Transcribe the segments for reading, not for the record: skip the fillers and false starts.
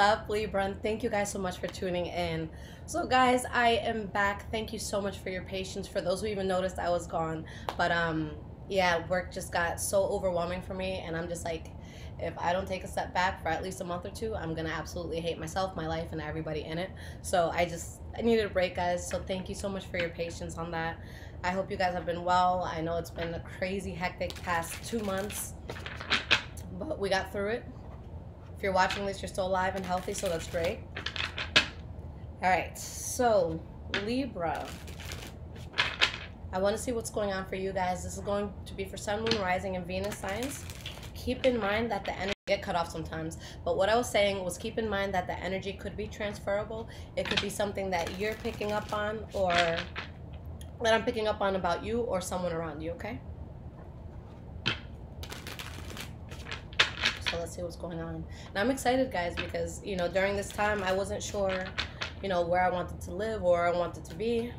up, Libra, and thank you guys so much for tuning in. So guys, I am back. Thank you so much for your patience. For those who even noticed, I was gone, but yeah, work just got so overwhelming for me, and I'm just like, if I don't take a step back for at least a month or two, I'm gonna absolutely hate myself, my life, and everybody in it. So I needed a break, guys. So thank you so much for your patience on that. I hope you guys have been well. I know it's been a crazy, hectic past 2 months, but we got through it. If you're watching this, you're still alive and healthy, so that's great. All right, so Libra, I want to see what's going on for you guys. This is going to be for Sun, Moon, Rising, and Venus signs. Keep in mind that the energy get cut off sometimes, but what I was saying was keep in mind that the energy could be transferable. It could be something that you're picking up on, or that I'm picking up on about you or someone around you, okay? So let's see what's going on. And I'm excited, guys, because, you know, during this time, I wasn't sure, you know, where I wanted to live or where I wanted to be,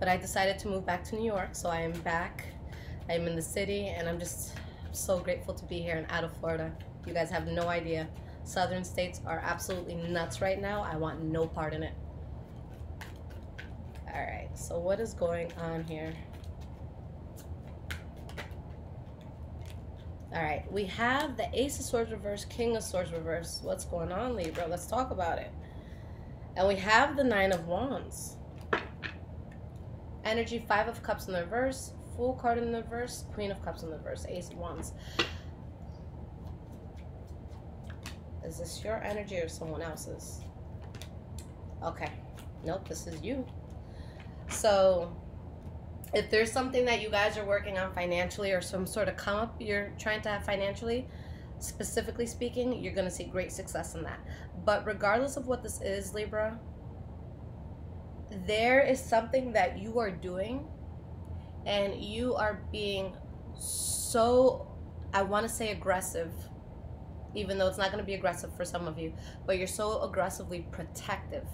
but I decided to move back to New York, so I am back. I am in the city, and I'm just so grateful to be here and out of Florida. You guys have no idea. Southern states are absolutely nuts right now. I want no part in it. All right, so what is going on here? All right, we have the Ace of Swords reversed, King of Swords reversed. What's going on, Libra? Let's talk about it. And we have the Nine of Wands. Energy, Five of Cups in the reverse, Fool card in the reverse, Queen of Cups in the reverse, Ace of Wands. Is this your energy or someone else's? Okay. Nope, this is you. So if there's something that you guys are working on financially, or some sort of come up you're trying to have financially, specifically speaking, you're going to see great success in that. But regardless of what this is, Libra, there is something that you are doing, and you are being so, I want to say aggressive, even though it's not going to be aggressive for some of you, but you're so aggressively protective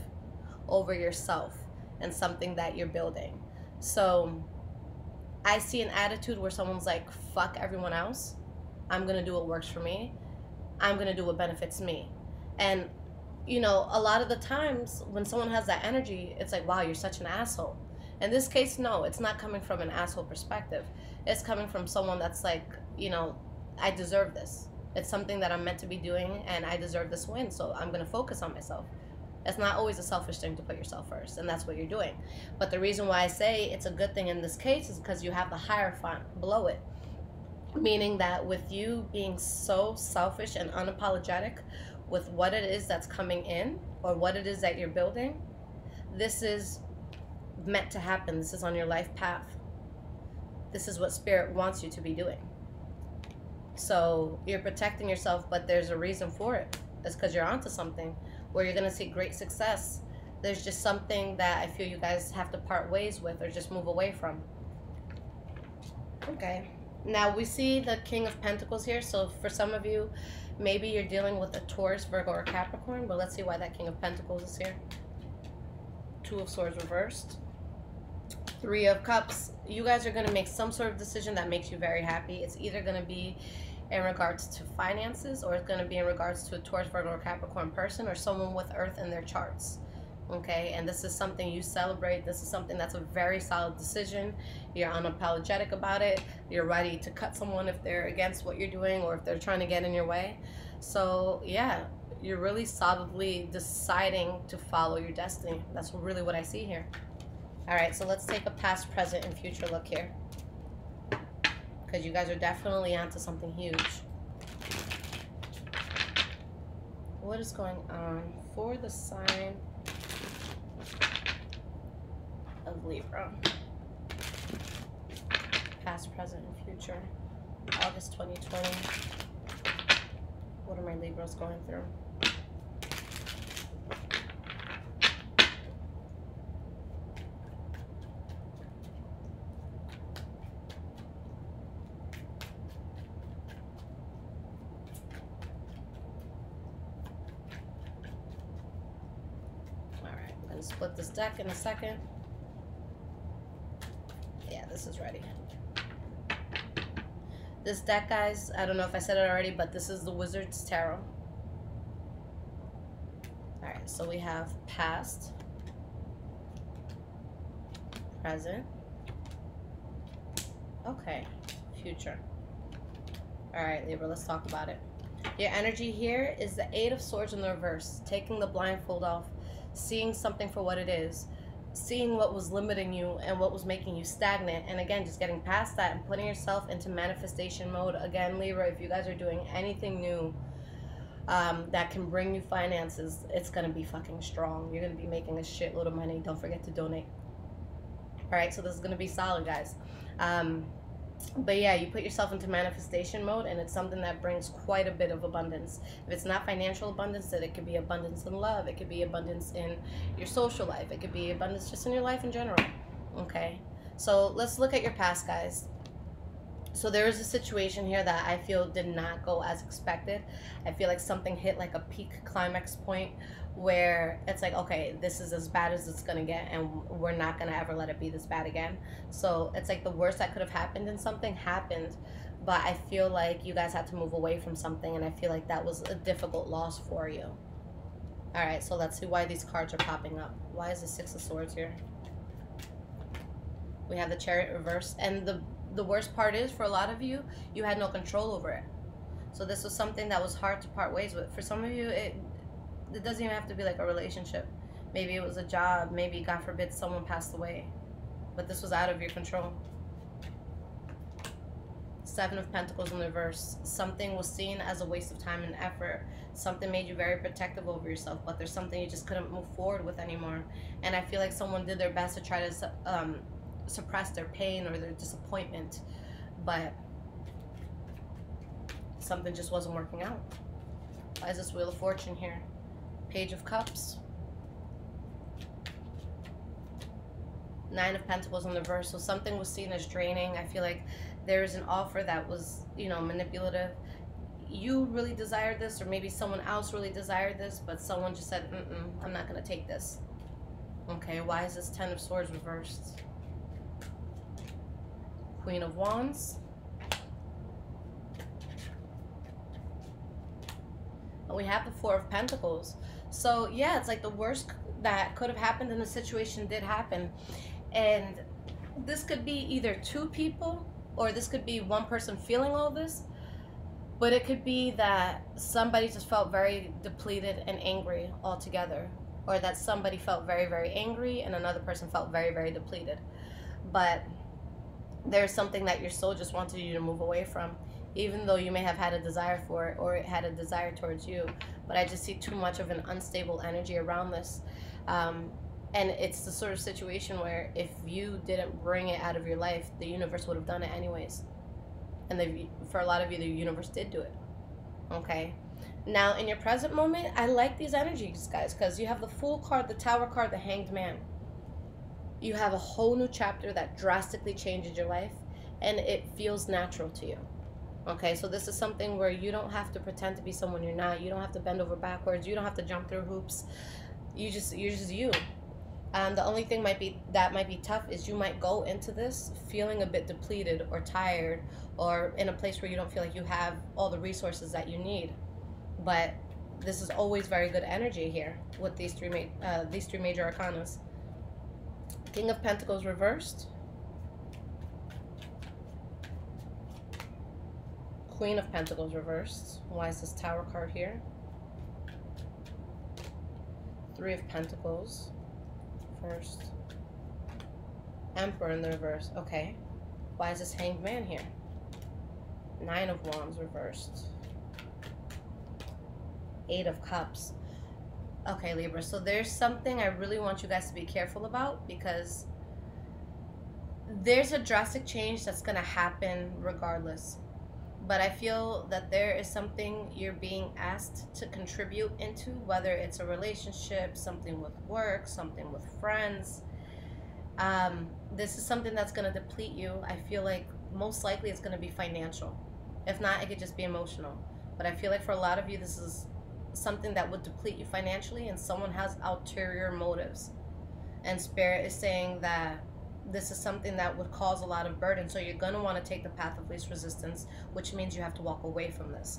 over yourself and something that you're building. So I see an attitude where someone's like, fuck everyone else, I'm gonna do what works for me, I'm gonna do what benefits me. And you know, a lot of the times when someone has that energy, it's like, wow, you're such an asshole. In this case, no, it's not coming from an asshole perspective. It's coming from someone that's like, you know, I deserve this, it's something that I'm meant to be doing, and I deserve this win, so I'm gonna focus on myself. It's not always a selfish thing to put yourself first, and that's what you're doing. But the reason why I say it's a good thing in this case is because you have the Hierophant below it, meaning that with you being so selfish and unapologetic with what it is that's coming in or what it is that you're building, this is meant to happen. This is on your life path. This is what Spirit wants you to be doing. So you're protecting yourself, but there's a reason for it. It's because you're onto something where you're gonna see great success. There's just something that I feel you guys have to part ways with or just move away from. Okay, now we see the King of Pentacles here. So for some of you, maybe you're dealing with a Taurus, Virgo, or Capricorn, but let's see why that King of Pentacles is here. Two of Swords reversed, Three of Cups. You guys are gonna make some sort of decision that makes you very happy. It's either gonna be in regards to finances, or it's going to be in regards to a Taurus, Virgo, or Capricorn person, or someone with Earth in their charts. Okay, and this is something you celebrate. This is something that's a very solid decision. You're unapologetic about it. You're ready to cut someone if they're against what you're doing, or if they're trying to get in your way. So yeah, you're really solidly deciding to follow your destiny. That's really what I see here. All right, so let's take a past, present, and future look here, because you guys are definitely onto something huge. What is going on for the sign of Libra? Past, present, and future. August 2020. What are my Libras going through? Split this deck in a second. Yeah, this is ready. This deck, guys, I don't know if I said it already, but this is the Wizard's Tarot. right, so we have past, present, okay, future. All right, Libra, let's talk about it. Your energy here is the Eight of Swords in the reverse, taking the blindfold off, seeing something for what it is, seeing what was limiting you and what was making you stagnant, and again, just getting past that and putting yourself into manifestation mode. Again, Libra, if you guys are doing anything new that can bring you finances, it's gonna be fucking strong. You're gonna be making a shitload of money. Don't forget to donate. All right, so this is gonna be solid, guys. But yeah, you put yourself into manifestation mode, and it's something that brings quite a bit of abundance. If it's not financial abundance, then it could be abundance in love. It could be abundance in your social life. It could be abundance just in your life in general. Okay, so let's look at your past, guys. So there is a situation here that I feel did not go as expected. I feel like something hit like a peak climax point where it's like, okay, this is as bad as it's gonna get, and we're not gonna ever let it be this bad again. So it's like the worst that could have happened and something happened, but I feel like you guys had to move away from something, and I feel like that was a difficult loss for you. All right, so let's see why these cards are popping up. Why is the Six of Swords here? We have the Chariot reverse, and the worst part is, for a lot of you, you had no control over it. So this was something that was hard to part ways with. For some of you, it doesn't even have to be like a relationship. Maybe it was a job. Maybe, God forbid, someone passed away. But this was out of your control. Seven of Pentacles in the reverse. Something was seen as a waste of time and effort. Something made you very protective over yourself, but there's something you just couldn't move forward with anymore. And I feel like someone did their best to try to suppress their pain or their disappointment, but something just wasn't working out. Why is this Wheel of Fortune here? Page of Cups, Nine of Pentacles in the reverse. So something was seen as draining. I feel like there is an offer that was, you know, manipulative. You really desired this, or maybe someone else really desired this, but someone just said, I'm not gonna take this. Okay, why is this Ten of Swords reversed? Queen of Wands. And we have the Four of Pentacles. So yeah, it's like the worst that could have happened in the situation did happen. And this could be either two people, or this could be one person feeling all this, but it could be that somebody just felt very depleted and angry altogether, or that somebody felt very, very angry and another person felt very, very depleted. But there's something that your soul just wanted you to move away from, even though you may have had a desire for it, or it had a desire towards you. But I just see too much of an unstable energy around this. And it's the sort of situation where if you didn't bring it out of your life, the universe would have done it anyways. And for a lot of you, the universe did do it. Okay. Now, in your present moment, I like these energies, guys, because you have the Fool card, the Tower card, the Hanged Man. You have a whole new chapter that drastically changes your life, and it feels natural to you. Okay, so this is something where you don't have to pretend to be someone you're not. You don't have to bend over backwards. You don't have to jump through hoops. You're just you. The only thing that might be tough is you might go into this feeling a bit depleted or tired, or in a place where you don't feel like you have all the resources that you need. But this is always very good energy here with these three major arcana. King of Pentacles reversed, Queen of Pentacles reversed. Why is this Tower card here? Three of Pentacles first, Emperor in the reverse. Okay, why is this Hanged Man here? Nine of Wands reversed, Eight of Cups. Okay, Libra, so there's something I really want you guys to be careful about, because there's a drastic change that's going to happen regardless. But I feel that there is something you're being asked to contribute into, whether it's a relationship, something with work, something with friends. This is something that's going to deplete you. I feel like most likely it's going to be financial. If not, it could just be emotional. But I feel like for a lot of you, this is something that would deplete you financially, and someone has ulterior motives, and Spirit is saying that this is something that would cause a lot of burden. So you're going to want to take the path of least resistance, which means you have to walk away from this.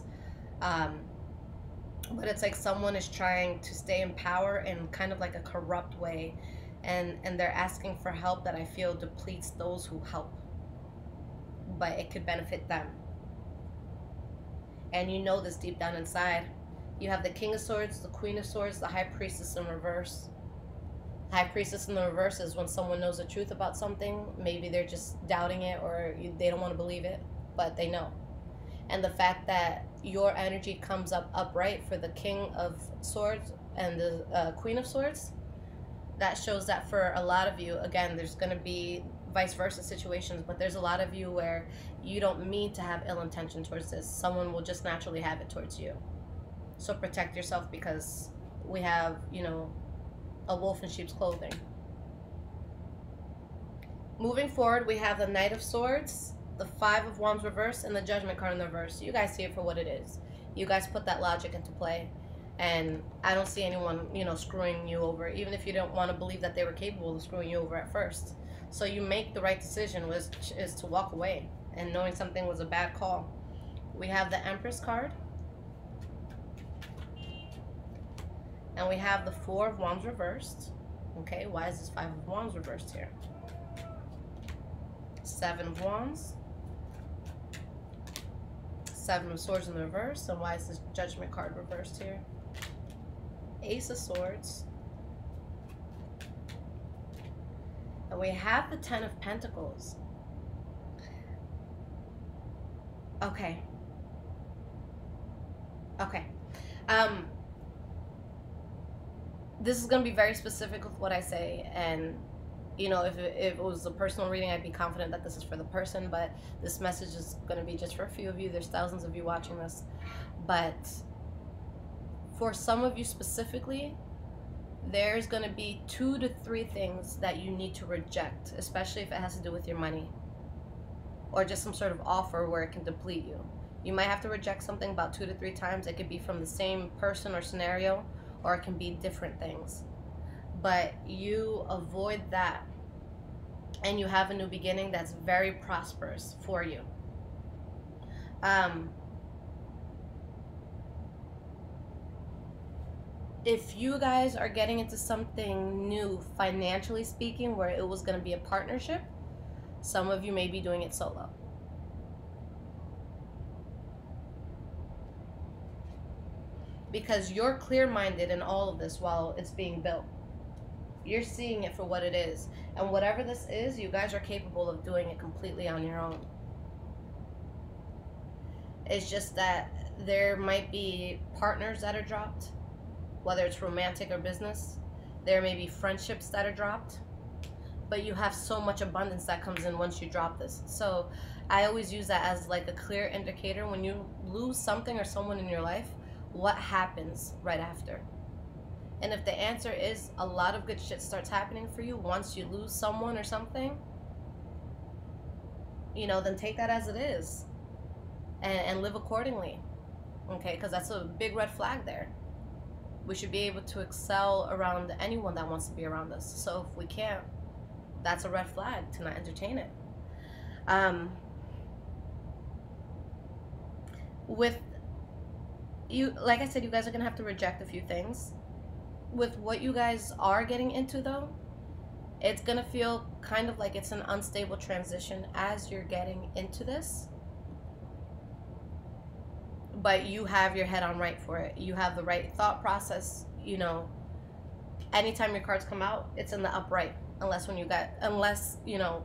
but it's like someone is trying to stay in power in kind of like a corrupt way, and they're asking for help that I feel depletes those who help, but it could benefit them. And you know this deep down inside. You have the King of Swords, the Queen of Swords, the High Priestess in reverse. High Priestess in the reverse is when someone knows the truth about something. Maybe they're just doubting it, or they don't want to believe it, but they know. And the fact that your energy comes up upright for the King of Swords and the Queen of Swords, that shows that for a lot of you, again, there's going to be vice versa situations, but there's a lot of you where you don't mean to have ill intention towards this. Someone will just naturally have it towards you. So protect yourself, because we have, you know, a wolf in sheep's clothing. Moving forward, we have the Knight of Swords, the Five of Wands reverse, and the Judgment card in the reverse. You guys see it for what it is. You guys put that logic into play, and I don't see anyone, you know, screwing you over, even if you don't want to believe that they were capable of screwing you over at first. So you make the right decision, which is to walk away, and knowing something was a bad call. We have the Empress card, and we have the Four of Wands reversed. Okay, why is this Five of Wands reversed here? Seven of Wands, Seven of Swords in the reverse, and why is this Judgment card reversed here? Ace of Swords, and we have the Ten of Pentacles. Okay. This is going to be very specific with what I say, and you know, if it was a personal reading, I'd be confident that this is for the person, but this message is going to be just for a few of you. There's thousands of you watching this, but for some of you specifically, there's going to be 2 to 3 things that you need to reject, especially if it has to do with your money or just some sort of offer where it can deplete you. You might have to reject something about 2 to 3 times. It could be from the same person or scenario, or it can be different things, but you avoid that and you have a new beginning that's very prosperous for you. If you guys are getting into something new, financially speaking, where it was going to be a partnership, some of you may be doing it solo. Because you're clear-minded in all of this while it's being built. You're seeing it for what it is. And whatever this is, you guys are capable of doing it completely on your own. It's just that there might be partners that are dropped, whether it's romantic or business. There may be friendships that are dropped. But you have so much abundance that comes in once you drop this. So I always use that as like a clear indicator. When you lose something or someone in your life, what happens right after? And if the answer is a lot of good shit starts happening for you once you lose someone or something, you know, then take that as it is and live accordingly, okay? Because that's a big red flag there. We should be able to excel around anyone that wants to be around us. So if we can't, that's a red flag to not entertain it. With you, like I said, you guys are gonna have to reject a few things. With what you guys are getting into, though, it's gonna feel kind of like it's an unstable transition as you're getting into this, but you have your head on right for it. You have the right thought process. You know, anytime your cards come out, it's in the upright, unless when you got, unless, you know,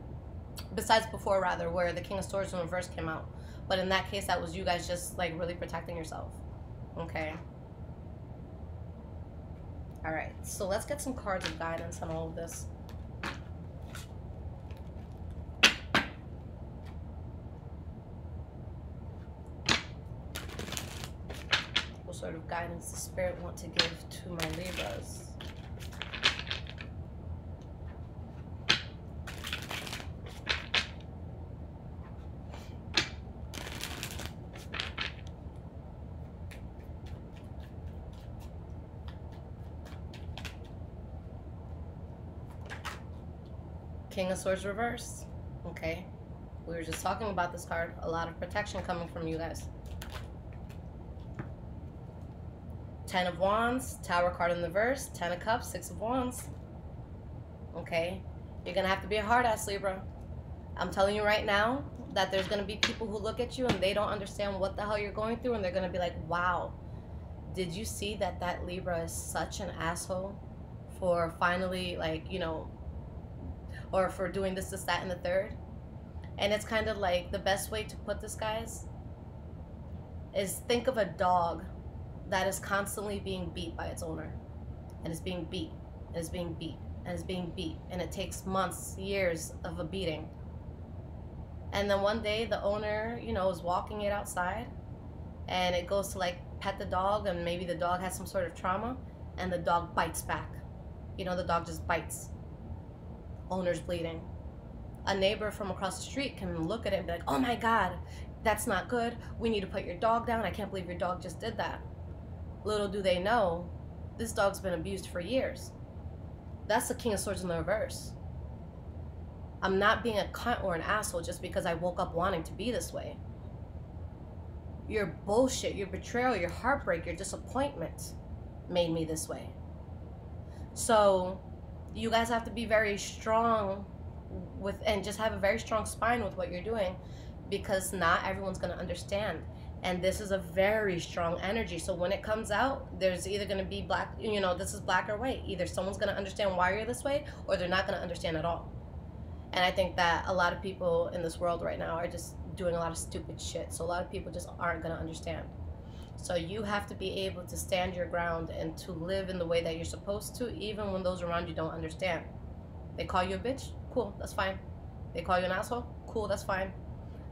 besides before, rather, where the King of Swords in reverse came out. But in that case, that was you guys just like really protecting yourself. Okay. All right. So let's get some cards of guidance on all of this. What sort of guidance does Spirit want to give to my Libras? King of Swords reverse. Okay, we were just talking about this card. A lot of protection coming from you guys. Ten of Wands, Tower card in the reverse, Ten of Cups, Six of Wands. Okay, you're gonna have to be a hard ass, Libra. I'm telling you right now that there's gonna be people who look at you and they don't understand what the hell you're going through, and they're gonna be like, wow, did you see that Libra is such an asshole for finally, like, you know, or for doing this, this, that, and the third? And it's kind of like, the best way to put this, guys, is think of a dog that is constantly being beat by its owner, and it's being beat, and it's being beat, and it's being beat, and it takes months, years of a beating. And then one day the owner, you know, is walking it outside, and it goes to like pet the dog, and maybe the dog has some sort of trauma, and the dog bites back. You know, the dog just bites. Owner's bleeding. A neighbor from across the street can look at it and be like, oh my God, that's not good. We need to put your dog down. I can't believe your dog just did that. Little do they know, this dog's been abused for years. That's the King of Swords in the reverse. I'm not being a cunt or an asshole just because I woke up wanting to be this way. Your bullshit, your betrayal, your heartbreak, your disappointment made me this way. So you guys have to be very strong with, and just have a very strong spine with what you're doing, because not everyone's going to understand. And this is a very strong energy. So when it comes out, there's either going to be black, you know, this is black or white. Either someone's going to understand why you're this way, or they're not going to understand at all. And I think that a lot of people in this world right now are just doing a lot of stupid shit. So a lot of people just aren't going to understand. So you have to be able to stand your ground and to live in the way that you're supposed to, even when those around you don't understand. They call you a bitch? Cool, that's fine. They call you an asshole? Cool, that's fine.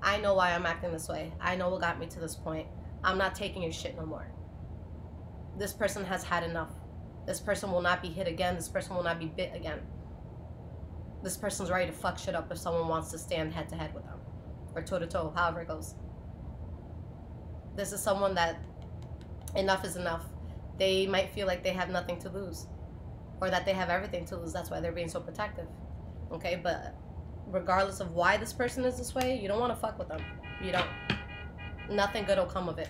I know why I'm acting this way. I know what got me to this point. I'm not taking your shit no more. This person has had enough. This person will not be hit again. This person will not be bit again. This person's ready to fuck shit up if someone wants to stand head to head with them, or toe to toe, however it goes. This is someone that enough is enough. They might feel like they have nothing to lose, or that they have everything to lose. That's why they're being so protective. Okay, but regardless of why this person is this way, you don't want to fuck with them. You don't. Nothing good will come of it,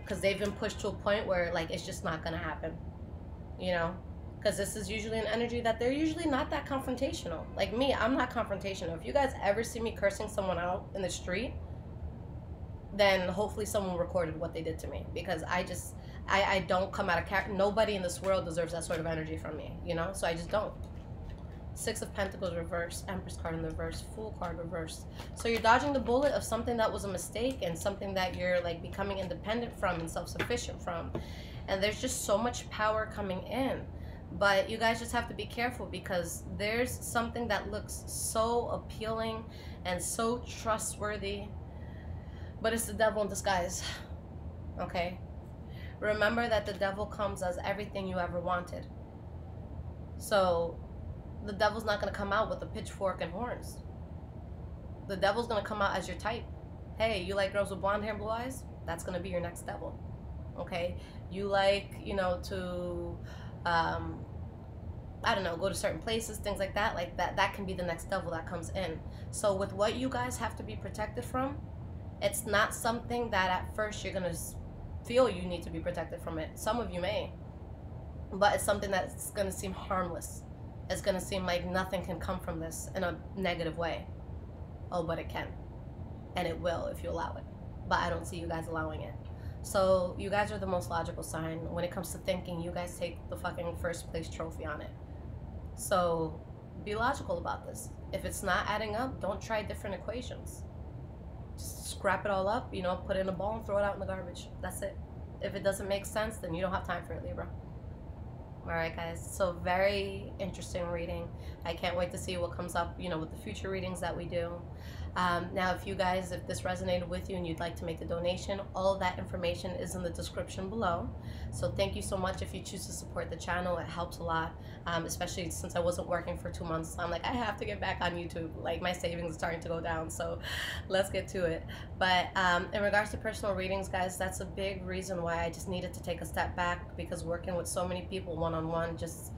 because they've been pushed to a point where, like, it's just not going to happen, you know? Because this is usually an energy that they're usually not that confrontational. Like me, I'm not confrontational. If you guys ever see me cursing someone out in the street, then hopefully someone recorded what they did to me, because I don't come out of character. Nobody in this world deserves that sort of energy from me, you know? So I just don't. Six of Pentacles reverse, Empress card in the reverse, Fool card reverse. So you're dodging the bullet of something that was a mistake, and something that you're like becoming independent from and self-sufficient from. And there's just so much power coming in. But you guys just have to be careful, because there's something that looks so appealing and so trustworthy, but it's the devil in disguise. Okay? Remember that the devil comes as everything you ever wanted. So the devil's not going to come out with a pitchfork and horns. The devil's going to come out as your type. Hey, you like girls with blonde hair and blue eyes? That's going to be your next devil. Okay? You like, you know, to, I don't know, go to certain places, things like that. Like that can be the next devil that comes in. So with what you guys have to be protected from, it's not something that at first you're going to feel you need to be protected from it. Some of you may, but it's something that's going to seem harmless. It's going to seem like nothing can come from this in a negative way. Oh, but it can. And it will if you allow it. But I don't see you guys allowing it. So you guys are the most logical sign. When it comes to thinking, you guys take the fucking first place trophy on it. So be logical about this. If it's not adding up, don't try different equations. Just scrap it all up, you know, put it in a ball and throw it out in the garbage. That's it. If it doesn't make sense, then you don't have time for it, Libra. Alright guys, so very interesting reading. I can't wait to see what comes up, you know, with the future readings that we do. Now if you guys, if this resonated with you and you'd like to make the donation, all that information is in the description below. So thank you so much if you choose to support the channel. It helps a lot, especially since I wasn't working for 2 months. I'm like, I have to get back on YouTube. Like my savings is starting to go down, so let's get to it. But in regards to personal readings, guys, that's a big reason why I just needed to take a step back, because working with so many people one-on-one, just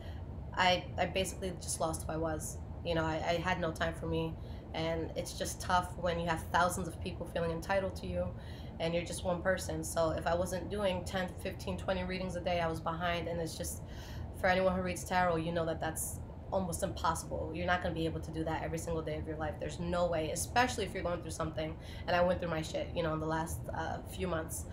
I basically just lost who I was. You know, I had no time for me. And it's just tough when you have thousands of people feeling entitled to you, and you're just one person. So if I wasn't doing 10, 15, 20 readings a day, I was behind. And it's just, for anyone who reads tarot, you know that that's almost impossible. You're not going to be able to do that every single day of your life. There's no way, especially if you're going through something. And I went through my shit, you know, in the last few months.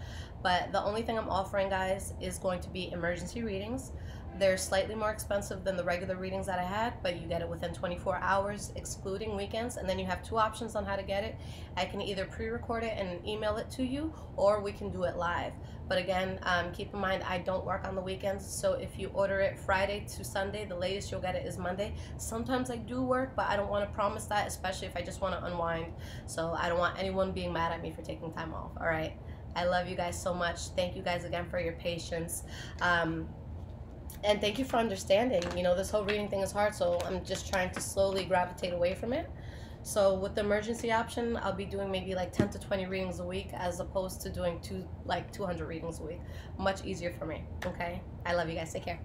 But the only thing I'm offering, guys, is going to be emergency readings. They're slightly more expensive than the regular readings that I had, but you get it within 24 hours, excluding weekends. And then you have two options on how to get it. I can either pre-record it and email it to you, or we can do it live. But again, keep in mind, I don't work on the weekends. So if you order it Friday to Sunday, the latest you'll get it is Monday. Sometimes I do work, but I don't want to promise that, especially if I just want to unwind. So I don't want anyone being mad at me for taking time off. All right. I love you guys so much. Thank you guys again for your patience. And thank you for understanding. You know, this whole reading thing is hard, so I'm just trying to slowly gravitate away from it. So with the emergency option, I'll be doing maybe like 10 to 20 readings a week, as opposed to doing 200 readings a week. Much easier for me, okay? I love you guys. Take care.